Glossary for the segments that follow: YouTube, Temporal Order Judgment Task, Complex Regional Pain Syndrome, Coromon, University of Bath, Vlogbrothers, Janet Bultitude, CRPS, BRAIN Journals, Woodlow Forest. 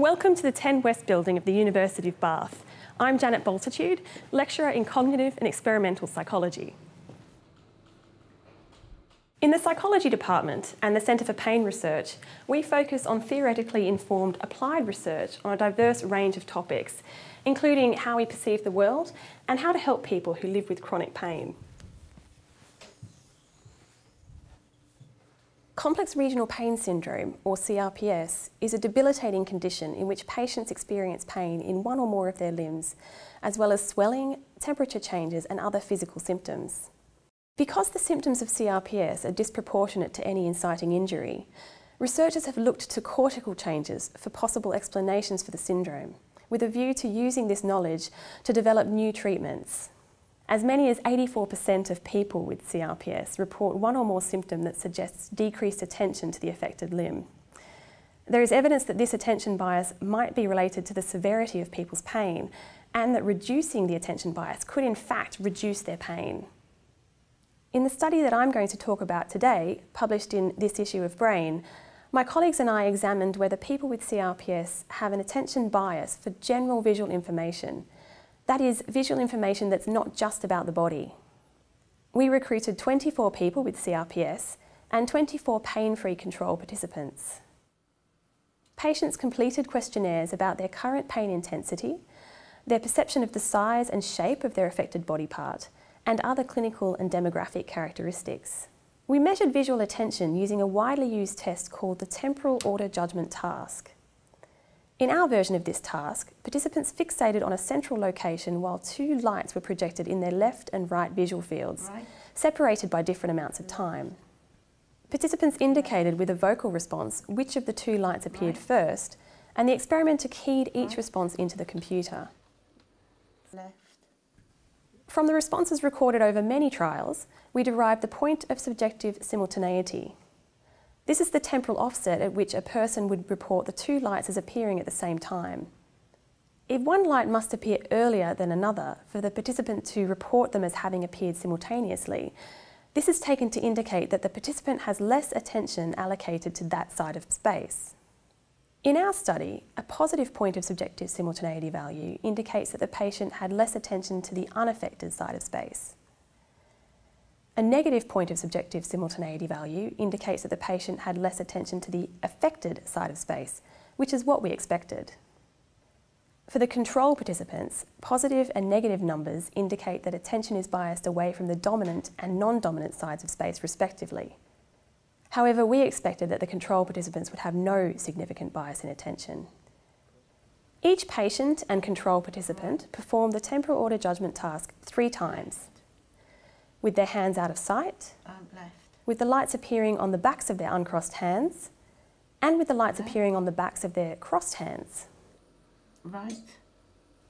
Welcome to the 10 West building of the University of Bath. I'm Janet Bultitude, lecturer in Cognitive and Experimental Psychology. In the Psychology Department and the Centre for Pain Research, we focus on theoretically informed applied research on a diverse range of topics, including how we perceive the world and how to help people who live with chronic pain. Complex Regional Pain Syndrome, or CRPS, is a debilitating condition in which patients experience pain in one or more of their limbs, as well as swelling, temperature changes and other physical symptoms. Because the symptoms of CRPS are disproportionate to any inciting injury, researchers have looked to cortical changes for possible explanations for the syndrome, with a view to using this knowledge to develop new treatments. As many as 84% of people with CRPS report one or more symptom that suggests decreased attention to the affected limb. There is evidence that this attention bias might be related to the severity of people's pain, and that reducing the attention bias could in fact reduce their pain. In the study that I'm going to talk about today, published in this issue of Brain, my colleagues and I examined whether people with CRPS have an attention bias for general visual information. That is, visual information that's not just about the body. We recruited 24 people with CRPS and 24 pain-free control participants. Patients completed questionnaires about their current pain intensity, their perception of the size and shape of their affected body part, and other clinical and demographic characteristics. We measured visual attention using a widely used test called the Temporal Order Judgment Task. In our version of this task, participants fixated on a central location while two lights were projected in their left and right visual fields, separated by different amounts of time. Participants indicated with a vocal response which of the two lights appeared first, and the experimenter keyed each response into the computer. Left. From the responses recorded over many trials, we derived the point of subjective simultaneity. This is the temporal offset at which a person would report the two lights as appearing at the same time. If one light must appear earlier than another for the participant to report them as having appeared simultaneously, this is taken to indicate that the participant has less attention allocated to that side of space. In our study, a positive point of subjective simultaneity value indicates that the patient had less attention to the unaffected side of space. A negative point of subjective simultaneity value indicates that the patient had less attention to the affected side of space, which is what we expected. For the control participants, positive and negative numbers indicate that attention is biased away from the dominant and non-dominant sides of space respectively. However, we expected that the control participants would have no significant bias in attention. Each patient and control participant performed the temporal order judgment task 3 times. With their hands out of sight, with the lights appearing on the backs of their uncrossed hands, and with the lights appearing on the backs of their crossed hands.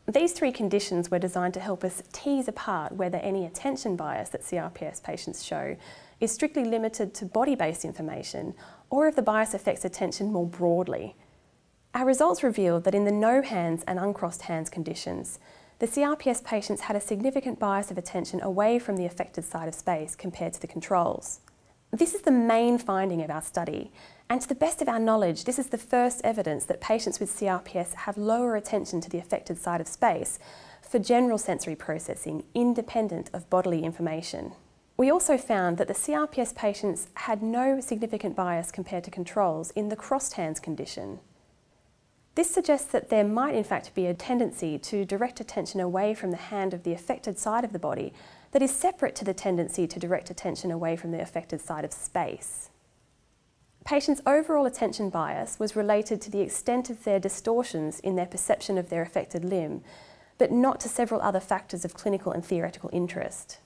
These 3 conditions were designed to help us tease apart whether any attention bias that CRPS patients show is strictly limited to body-based information, or if the bias affects attention more broadly. Our results revealed that in the no hands and uncrossed hands conditions, the CRPS patients had a significant bias of attention away from the affected side of space compared to the controls. This is the main finding of our study, and to the best of our knowledge, this is the first evidence that patients with CRPS have lower attention to the affected side of space for general sensory processing independent of bodily information. We also found that the CRPS patients had no significant bias compared to controls in the crossed hands condition. This suggests that there might in fact be a tendency to direct attention away from the hand of the affected side of the body that is separate to the tendency to direct attention away from the affected side of space. Patients' overall attention bias was related to the extent of their distortions in their perception of their affected limb, but not to several other factors of clinical and theoretical interest.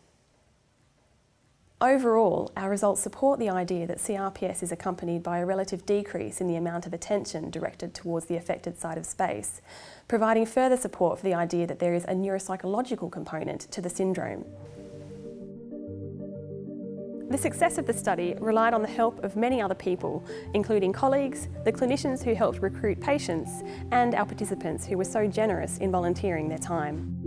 Overall, our results support the idea that CRPS is accompanied by a relative decrease in the amount of attention directed towards the affected side of space, providing further support for the idea that there is a neuropsychological component to the syndrome. The success of the study relied on the help of many other people, including colleagues, the clinicians who helped recruit patients, and our participants who were so generous in volunteering their time.